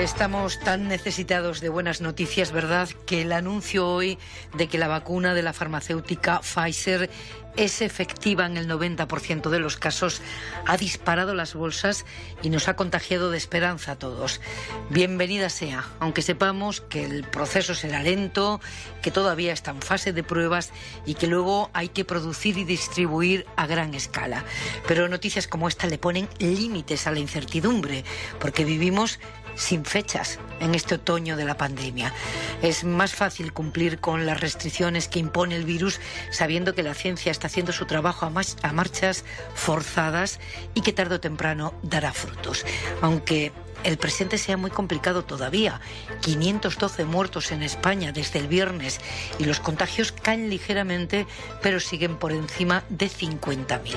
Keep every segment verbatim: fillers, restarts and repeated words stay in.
Estamos tan necesitados de buenas noticias, ¿verdad?, que el anuncio hoy de que la vacuna de la farmacéutica Pfizer es efectiva en el noventa por ciento de los casos ha disparado las bolsas y nos ha contagiado de esperanza a todos. Bienvenida sea, aunque sepamos que el proceso será lento, que todavía está en fase de pruebas y que luego hay que producir y distribuir a gran escala. Pero noticias como esta le ponen límites a la incertidumbre, porque vivimos sin fechas en este otoño de la pandemia. Es más fácil cumplir con las restricciones que impone el virus sabiendo que la ciencia está haciendo su trabajo a marchas forzadas y que tarde o temprano dará frutos. Aunque el presente sea muy complicado todavía. quinientos doce muertos en España desde el viernes y los contagios caen ligeramente, pero siguen por encima de cincuenta mil.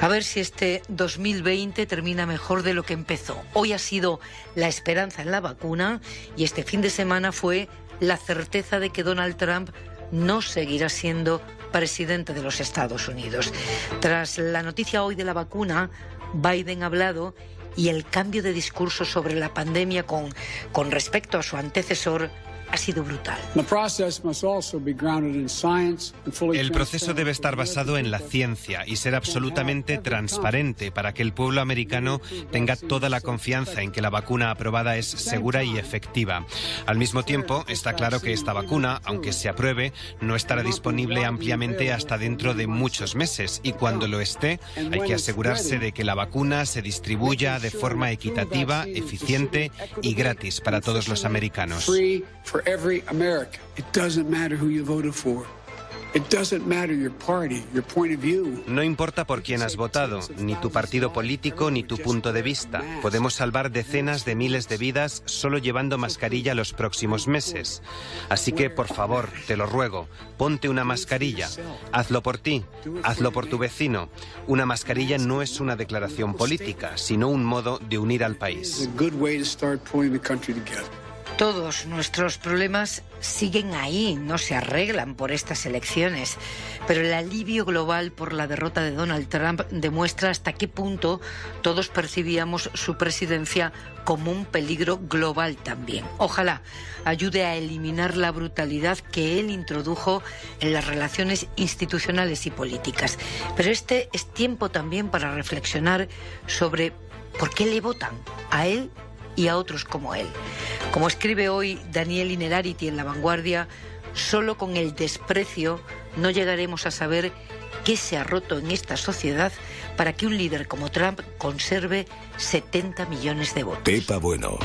A ver si este dos mil veinte termina mejor de lo que empezó. Hoy ha sido la esperanza en la vacuna y este fin de semana fue la certeza de que Donald Trump no seguirá siendo presidente de los Estados Unidos. Tras la noticia hoy de la vacuna, Biden ha hablado y el cambio de discurso sobre la pandemia con, con respecto a su antecesor ha sido brutal. El proceso debe estar basado en la ciencia y ser absolutamente transparente para que el pueblo americano tenga toda la confianza en que la vacuna aprobada es segura y efectiva. Al mismo tiempo, está claro que esta vacuna, aunque se apruebe, no estará disponible ampliamente hasta dentro de muchos meses y cuando lo esté, hay que asegurarse de que la vacuna se distribuya de forma equitativa, eficiente y gratis para todos los americanos. For every American. It doesn't matter who you voted for. It doesn't matter your party, your point of view. No importa por quién has votado, ni tu partido político, ni tu punto de vista. Podemos salvar decenas de miles de vidas solo llevando mascarilla los próximos meses. Así que, por favor, te lo ruego, ponte una mascarilla. Hazlo por ti, hazlo por tu vecino. Una mascarilla no es una declaración política, sino un modo de unir al país. Todos nuestros problemas siguen ahí, no se arreglan por estas elecciones. Pero el alivio global por la derrota de Donald Trump demuestra hasta qué punto todos percibíamos su presidencia como un peligro global también. Ojalá ayude a eliminar la brutalidad que él introdujo en las relaciones institucionales y políticas. Pero este es tiempo también para reflexionar sobre por qué le votan a él y a otros como él. Como escribe hoy Daniel Innerarity en La Vanguardia, solo con el desprecio no llegaremos a saber qué se ha roto en esta sociedad para que un líder como Trump conserve setenta millones de votos. Pepa Bueno.